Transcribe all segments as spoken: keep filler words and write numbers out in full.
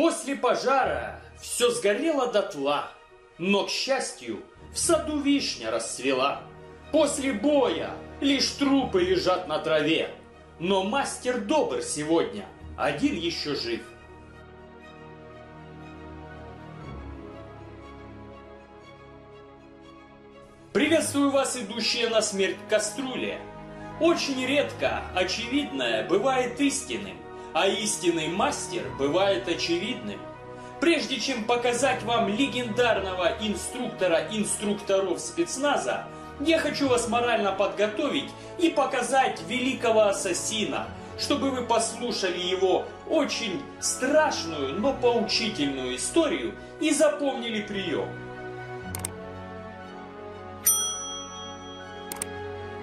После пожара все сгорело дотла, но, к счастью, в саду вишня расцвела. После боя лишь трупы лежат на траве, но мастер добр сегодня, один еще жив. Приветствую вас, идущие на смерть кастрюли. Очень редко очевидное бывает истинным, а истинный мастер бывает очевидным. Прежде чем показать вам легендарного инструктора инструкторов спецназа, я хочу вас морально подготовить и показать великого ассасина, чтобы вы послушали его очень страшную, но поучительную историю и запомнили прием.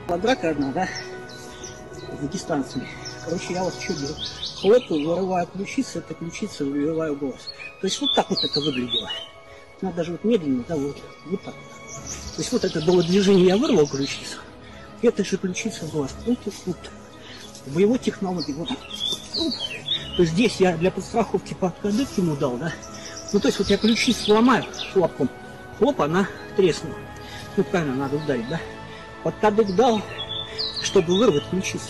Ладрака одна, да? Дагестанцами. Короче, я вот что беру? Хлопку вырываю ключицу, это ключица вырываю голос. То есть вот так вот это выглядело. Надо даже вот медленно, да, вот, вот так вот. То есть вот это было движение, я вырвал ключицу. Это же ключица была. Вот, вот. В его технологии. Вот. Вот. То есть здесь я для подстраховки подкадык ему дал, да? Ну то есть вот я ключицу ломаю хлопком. Хлоп, она треснула. Ну правильно, надо ударить, да? Подкадык дал, чтобы вырвать ключицу.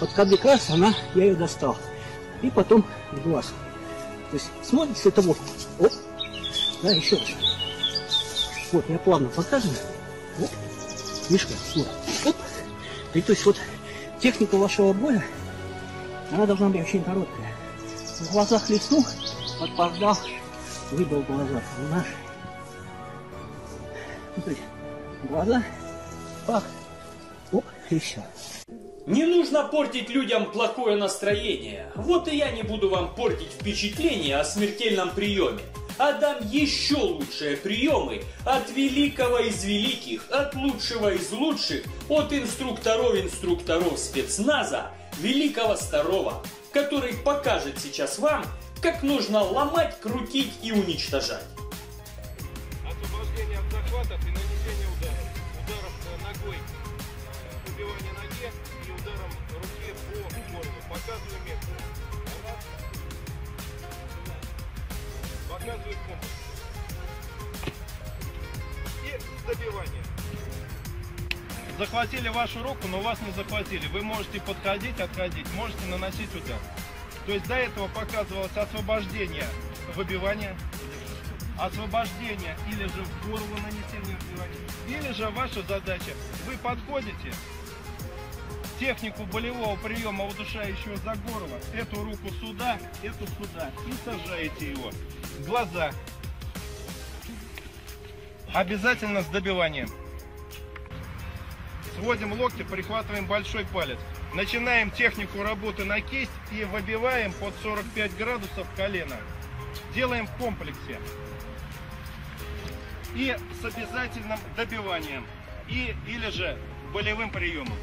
Подкадык раз, она, я ее достал. И потом в глаз. То есть смотрится это вот. Оп. Да, еще раз. Вот, я плавно показываю. Вот, мишка, вот. Оп. И то есть вот техника вашего боя, она должна быть очень короткая. В глазах леснул, подпордал, выбил глаза. Понимаешь? Ну, то есть, глаза, пах, оп, и все. Не нужно портить людям плохое настроение. Вот и я не буду вам портить впечатление о смертельном приеме. А дам еще лучшие приемы от великого из великих, от лучшего из лучших, от инструкторов инструкторов спецназа, великого старого, который покажет сейчас вам, как нужно ломать, крутить и уничтожать. Освобождение от захватов и нанесение ударов. Ударом ногой, убивание ноги и ударом руки по горлу. Показываем метку. Показывает комплекс. И добивание. Захватили вашу руку, но вас не захватили. Вы можете подходить, отходить, можете наносить удар. То есть до этого показывалось освобождение, выбивание, освобождение или же в горло нанесение выбивания. Или же ваша задача. Вы подходите, технику болевого приема удушающего за горло, эту руку сюда, эту сюда, и сажаете его. Глаза. Обязательно с добиванием. Сводим локти, прихватываем большой палец. Начинаем технику работы на кисть и выбиваем под сорок пять градусов колено. Делаем в комплексе. И с обязательным добиванием. И, или же болевым приемом.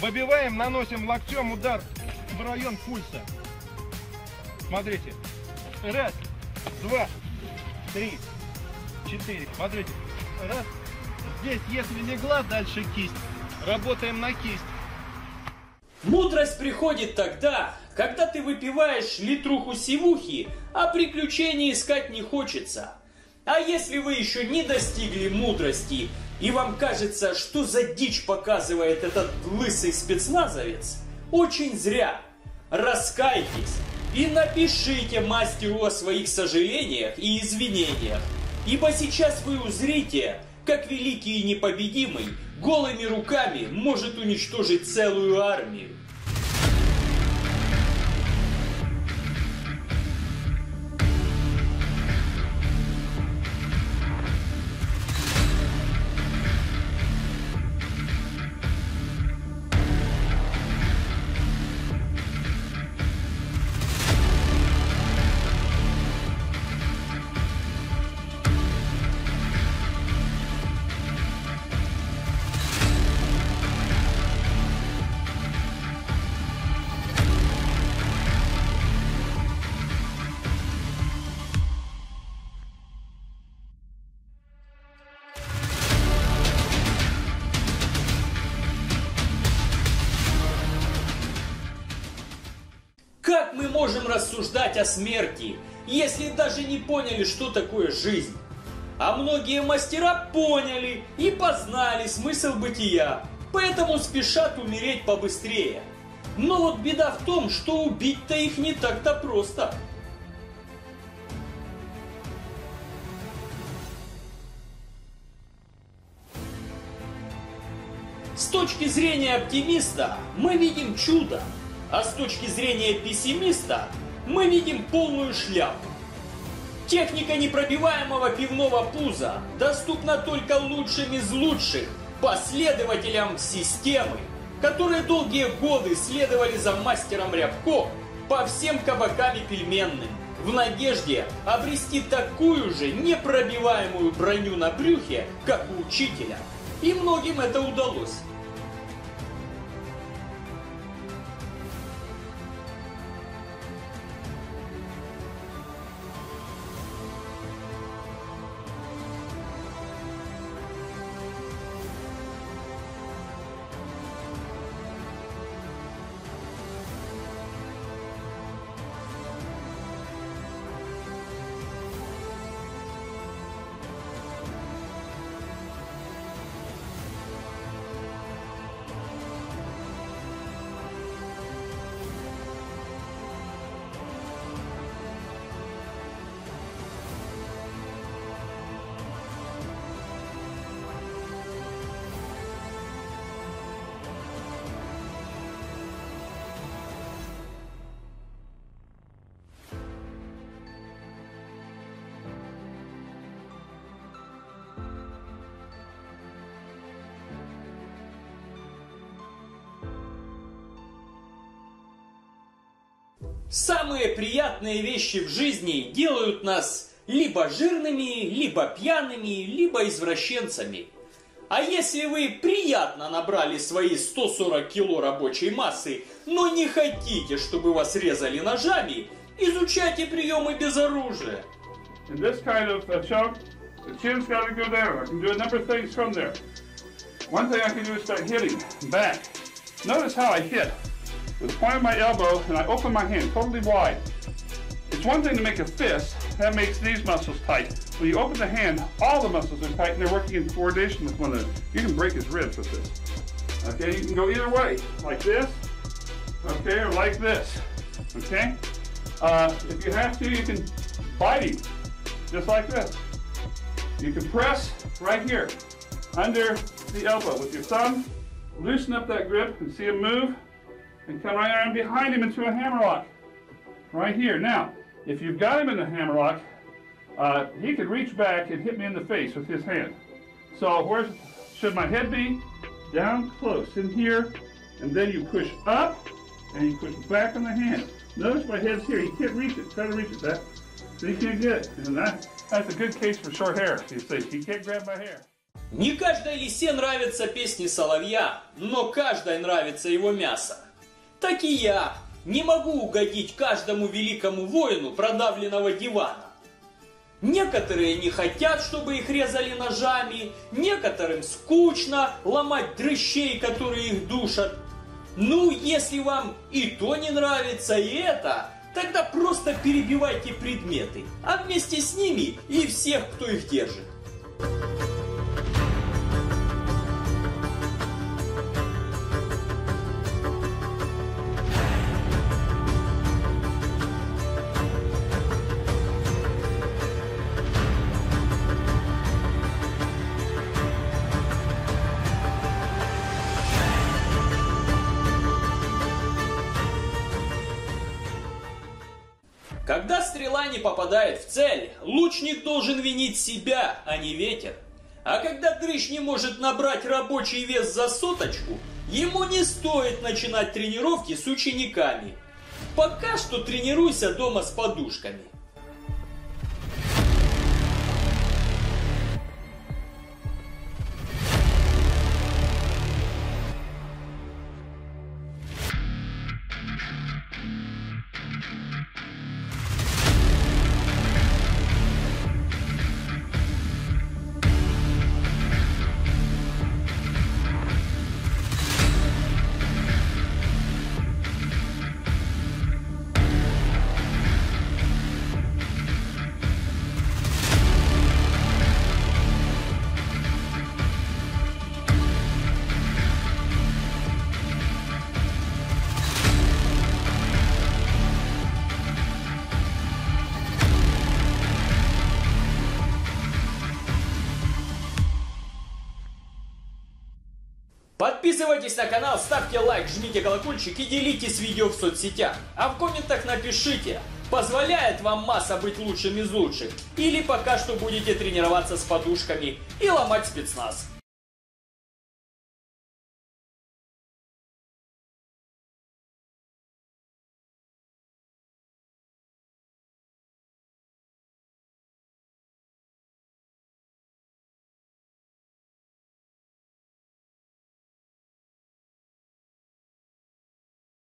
Выбиваем, наносим локтем удар в район пульса. Смотрите. Раз, два, три, четыре. Смотрите. Раз. Здесь, если легла, дальше кисть. Работаем на кисть. Мудрость приходит тогда, когда ты выпиваешь литруху сивухи, а приключений искать не хочется. А если вы еще не достигли мудрости, и вам кажется, что за дичь показывает этот лысый спецназовец, очень зря. Раскайтесь и напишите мастеру о своих сожалениях и извинениях, ибо сейчас вы узрите, как великий и непобедимый голыми руками может уничтожить целую армию. Как мы можем рассуждать о смерти, если даже не поняли, что такое жизнь? А многие мастера поняли и познали смысл бытия, поэтому спешат умереть побыстрее. Но вот беда в том, что убить-то их не так-то просто. С точки зрения оптимиста мы видим чудо, а с точки зрения пессимиста мы видим полную шляпу. Техника непробиваемого пивного пуза доступна только лучшим из лучших последователям системы, которые долгие годы следовали за мастером Рябко по всем кабакам и пельменным, в надежде обрести такую же непробиваемую броню на брюхе, как у учителя. И многим это удалось. Самые приятные вещи в жизни делают нас либо жирными, либо пьяными, либо извращенцами. А если вы приятно набрали свои сто сорок кило рабочей массы, но не хотите, чтобы вас резали ножами, изучайте приемы без оружия. With the point of my elbow, and I open my hand totally wide. It's one thing to make a fist, that makes these muscles tight. When you open the hand, all the muscles are tight and they're working in coordination with one another. You can break his ribs with this. Okay, you can go either way, like this, okay, or like this, okay? Uh, if you have to, you can bite him, just like this. You can press right here, under the elbow with your thumb, loosen up that grip and see him move. And come right around behind him into a hammerlock, right here. Now, if you've got him in the hammerlock, uh, he could reach back and hit me in the face with his hand. So where should my head be? Down close in here, and then you push up and you push back on the hand. Notice my head's here. You can't reach it. Try to reach it back. So you can't get it. And that, that's a good case for short hair. You see, you can't grab my hair. Не каждой лисе нравятся песни соловья, но каждой нравится его мясо. Так и я не могу угодить каждому великому воину продавленного дивана. Некоторые не хотят, чтобы их резали ножами, некоторым скучно ломать дрыщей, которые их душат. Ну, если вам и то не нравится, и это, тогда просто перебивайте предметы, а вместе с ними и всех, кто их держит. Когда стрела не попадает в цель, лучник должен винить себя, а не ветер. А когда дрыщ не может набрать рабочий вес за соточку, ему не стоит начинать тренировки с учениками. Пока что тренируйся дома с подушками. Подписывайтесь на канал, ставьте лайк, жмите колокольчик и делитесь видео в соцсетях. А в комментах напишите, позволяет вам масса быть лучшим из лучших, или пока что будете тренироваться с подушками и ломать спецназ.